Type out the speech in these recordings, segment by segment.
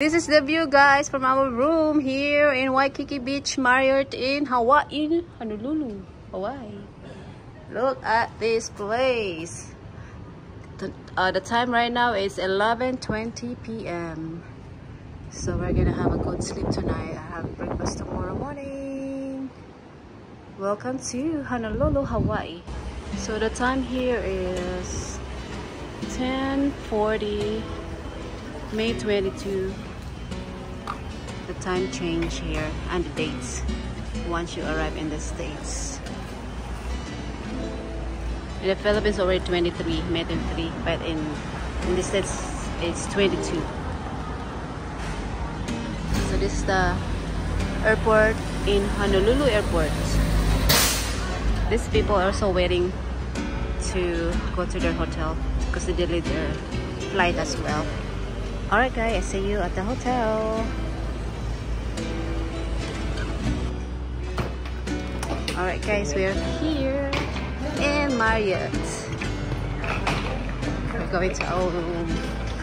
This is the view, guys, from our room here in Waikiki Beach Marriott in Hawaii, Honolulu, Hawaii. Look at this place. The time right now is 11:20 p.m. So we're gonna have a good sleep tonight. I have breakfast tomorrow morning. Welcome to Honolulu, Hawaii. So the time here is 10:40, May 22. The time change here and the dates once you arrive in the States. In the Philippines already 23, May 23, but in the States it's 22. So this is the airport in Honolulu Airport. These people are also waiting to go to their hotel because they delayed their flight as well. Alright guys, I see you at the hotel. Alright guys, we are here in Marriott. We're going to our room.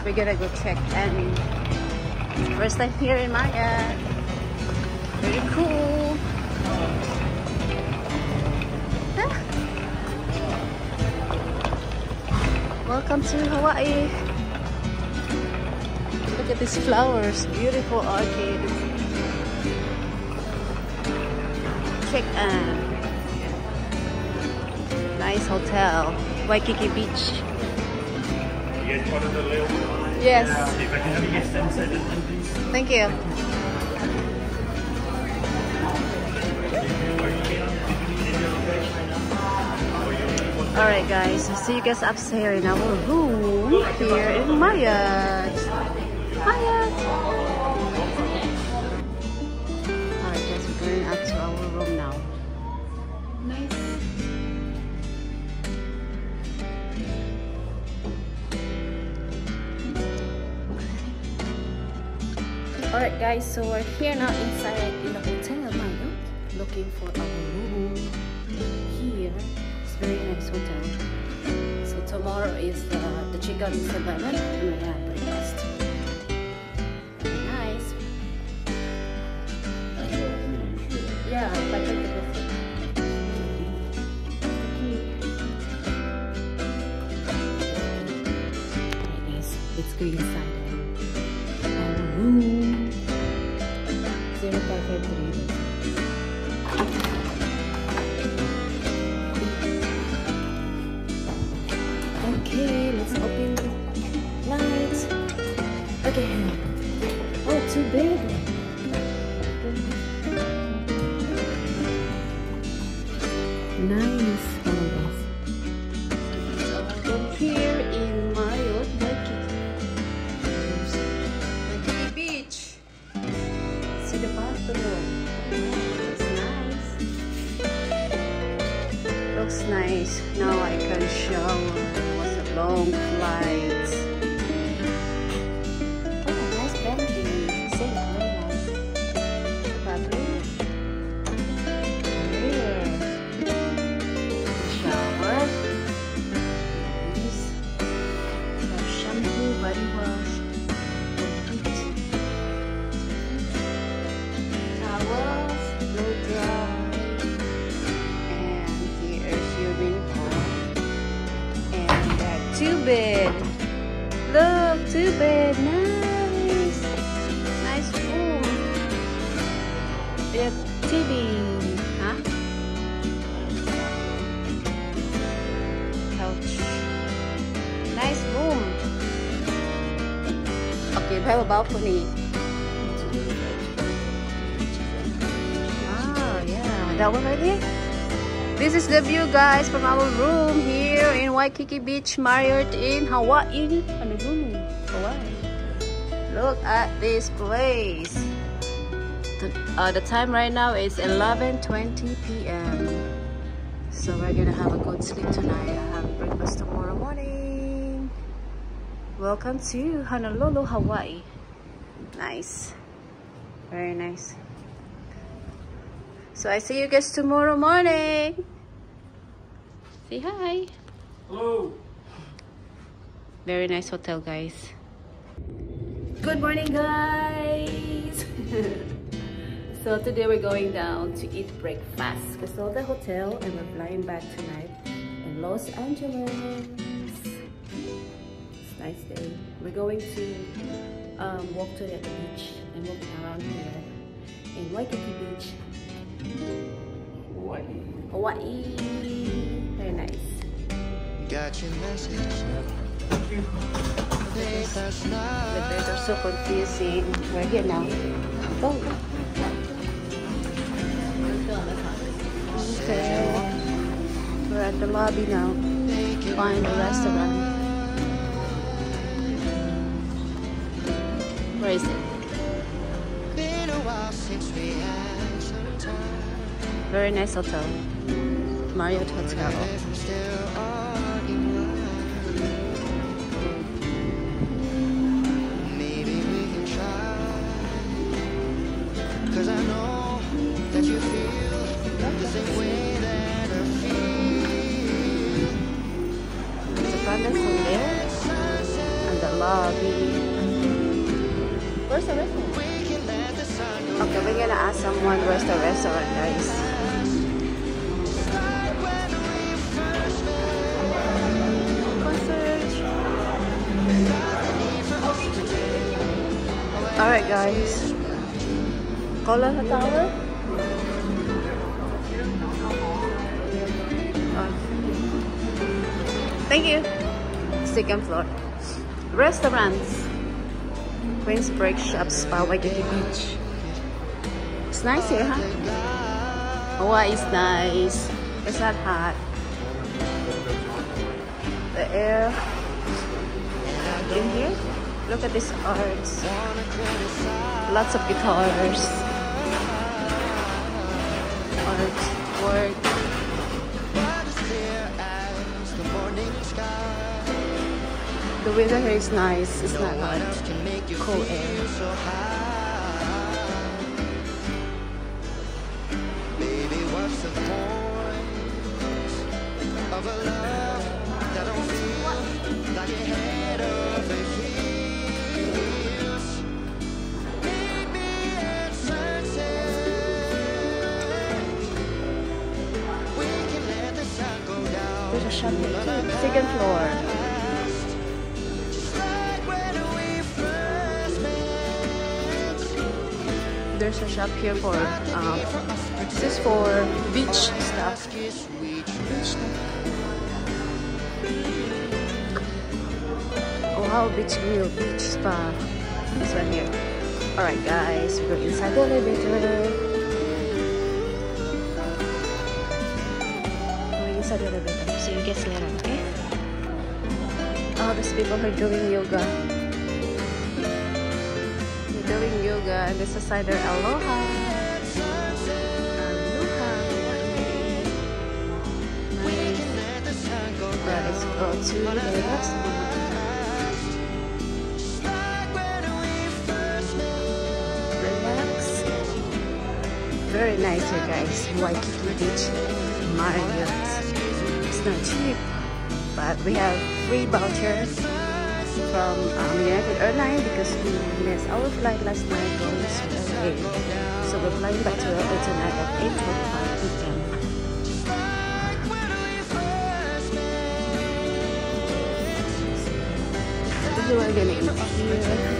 We're gonna go check in. First time here in Marriott. Very cool. Welcome to Hawaii. Look at these flowers, beautiful orchids. Check in. Nice hotel, Waikiki Beach. You guys ordered the little one? Yes. See if I can have you guys sunset in one piece. Thank you. Alright guys, I'll see you guys upstairs in our room here in Marriott. Alright guys, we're going up to our room now. Nice. Alright guys, so we're here now inside in the hotel Marriott, looking for our room here. Very nice hotel. So tomorrow is the chicken salmon and we have breakfast. Very nice. Yeah, I like the buffet. I guess let's go inside our room. 0.53. Okay, let's open the lights. Okay. Oh, too big. Nice. From here in Marriott, Waikiki Beach. See the bathroom. It's nice. Looks nice. Now I can shower. Long flights. Oh, nice balcony. Same nice. Shower. Nice. Some shampoo, body wash. Towels, blow dry. And here's your mini pool. Two-bed. Look, two-bed. Nice. Nice room. Yep, TV. Huh? Couch. Nice room. Okay, we have a balcony. Oh, yeah. That one right there? This is the view, guys, from our room here in Waikiki Beach Marriott in Hawaii. Honolulu, Hawaii. Look at this place. The time right now is 11:20 p.m. So we're gonna have a good sleep tonight. I have breakfast tomorrow morning. Welcome to Honolulu, Hawaii. Nice. Very nice. So I see you guys tomorrow morning. Say hi. Hello. Very nice hotel, guys. Good morning, guys. So today we're going down to eat breakfast because of the hotel, and we're flying back tonight in Los Angeles. It's a nice day. We're going to walk to the beach and walk around here in Waikiki Beach, Hawaii. Very nice. Got your message. The birds are so confusing. We're here now. Oh. Okay. We're at the lobby now. Find the restaurant. Where is it? Very nice hotel. Marriott Hotel. Where's the restaurant? Okay, we're gonna ask someone where's the restaurant, guys. Concert. Alright, guys. Kola Tower? Thank you. Second floor. Restaurants. Queens Break Shops, Waikiki Beach. It's nice here, huh? Hawaii is nice. It's not hot. The air in here. Look at this art. Lots of guitars. Artwork. The weather here is nice, it's not hot, cool air. There's a shop here too, second floor. There's a shop here for this is for beach stuff. Ohau Beach Grill, Beach Spa. This one here. Alright, guys, we're inside the elevator. We're inside the elevator. So you guys later, okay? All these people are doing yoga. Doing yoga, and this is either Aloha. Let's go to the next one. Relax. Very nice here, guys. Waikiki Beach, Marriott. It's not cheap, but we have free vouchers from United Airlines because we missed our flight last night going to Hawaii. So we're flying back to Hawaii tonight at 8:45 p.m. This is what we're gonna eat here.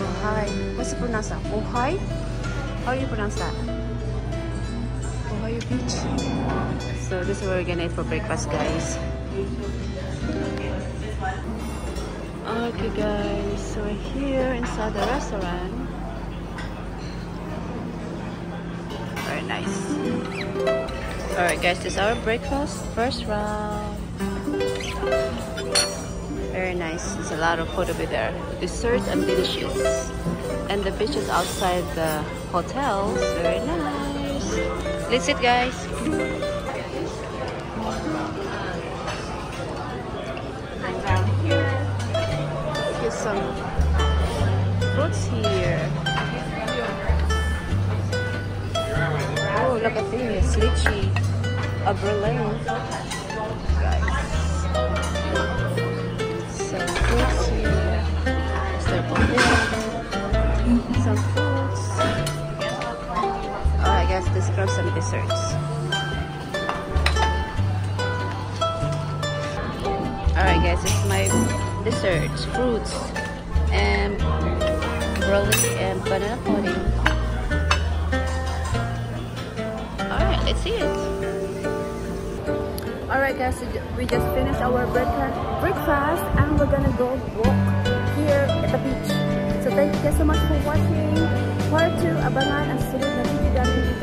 Ohai. What's the pronounce that? Ohai? How do you pronounce that? Ohai Beach. So this is what we're gonna eat for breakfast, guys. Okay, guys, so we're here inside the restaurant. Very nice. Alright, guys, this is our breakfast, first round. Very nice, there's a lot of food over there. Desserts and delicious. And the beach is outside the hotel. Very nice. Let's sit, guys. Some fruits here. Oh, look at this. Lychee. A Berlin. Guys. Some fruits here. Some foods. Oh, I guess this grabs some desserts. Alright guys, it's my desserts, fruits, and broccoli and banana pudding. Alright, let's see it. Alright guys, so we just finished our breakfast and we're gonna go walk here at the beach. So thank you guys so much for watching. Part 2, abangan ang sulit na video namin.